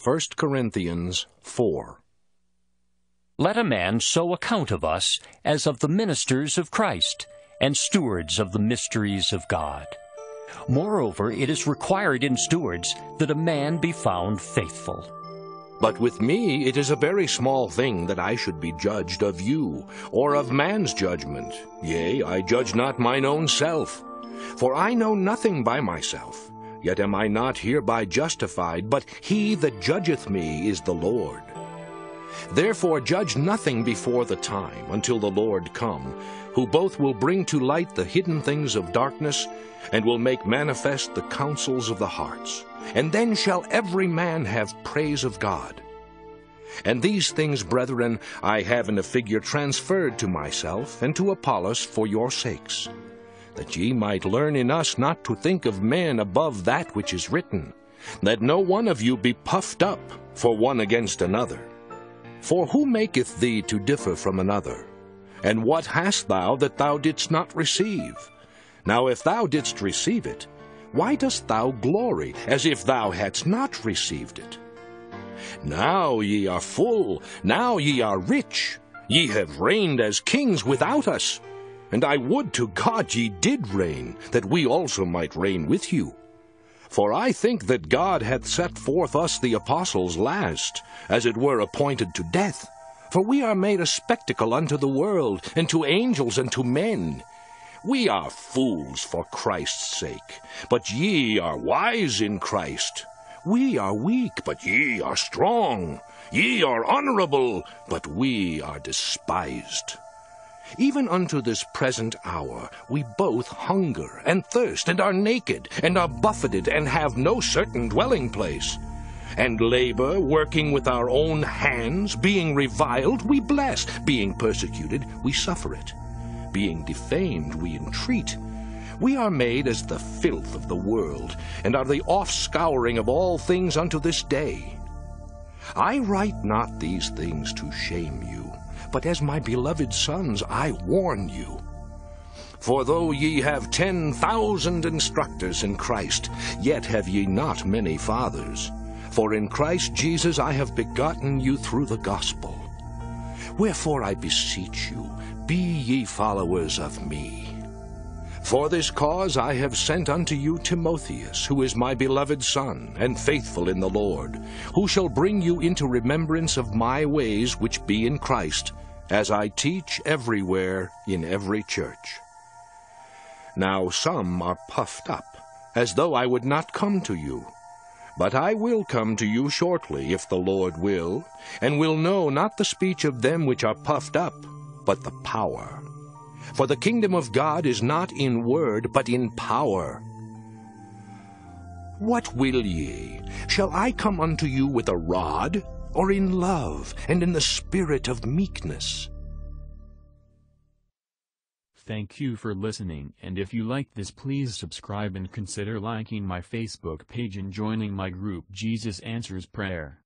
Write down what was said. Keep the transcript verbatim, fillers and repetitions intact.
First Corinthians four. Let a man so account of us as of the ministers of Christ and stewards of the mysteries of God. Moreover, it is required in stewards that a man be found faithful. But with me it is a very small thing that I should be judged of you, or of man's judgment. Yea, I judge not mine own self. For I know nothing by myself, yet am I not hereby justified, but he that judgeth me is the Lord. Therefore judge nothing before the time, until the Lord come, who both will bring to light the hidden things of darkness, and will make manifest the counsels of the hearts. And then shall every man have praise of God. And these things, brethren, I have in a figure transferred to myself and to Apollos for your sakes, that ye might learn in us not to think of men above that which is written, that no one of you be puffed up for one against another. For who maketh thee to differ from another? And what hast thou that thou didst not receive? Now if thou didst receive it, why dost thou glory, as if thou hadst not received it? Now ye are full, now ye are rich, ye have reigned as kings without us. And I would to God ye did reign, that we also might reign with you. For I think that God hath set forth us the apostles last, as it were appointed to death. For we are made a spectacle unto the world, and to angels, and to men. We are fools for Christ's sake, but ye are wise in Christ. We are weak, but ye are strong. Ye are honorable, but we are despised. Even unto this present hour we both hunger and thirst, and are naked, and are buffeted, and have no certain dwelling place. And labor, working with our own hands, being reviled, we bless, being persecuted, we suffer it. Being defamed, we entreat. We are made as the filth of the world, and are the offscouring of all things unto this day. I write not these things to shame you, but as my beloved sons I warn you. For though ye have ten thousand instructors in Christ, yet have ye not many fathers. For in Christ Jesus I have begotten you through the gospel. Wherefore I beseech you, be ye followers of me. For this cause I have sent unto you Timotheus, who is my beloved son, and faithful in the Lord, who shall bring you into remembrance of my ways which be in Christ, as I teach everywhere in every church. Now some are puffed up, as though I would not come to you. But I will come to you shortly, if the Lord will, and will know not the speech of them which are puffed up, but the power. For the kingdom of God is not in word, but in power. What will ye? Shall I come unto you with a rod, or in love, and in the spirit of meekness? Thank you for listening, and if you like this, please subscribe and consider liking my Facebook page and joining my group Jesus Answers Prayer.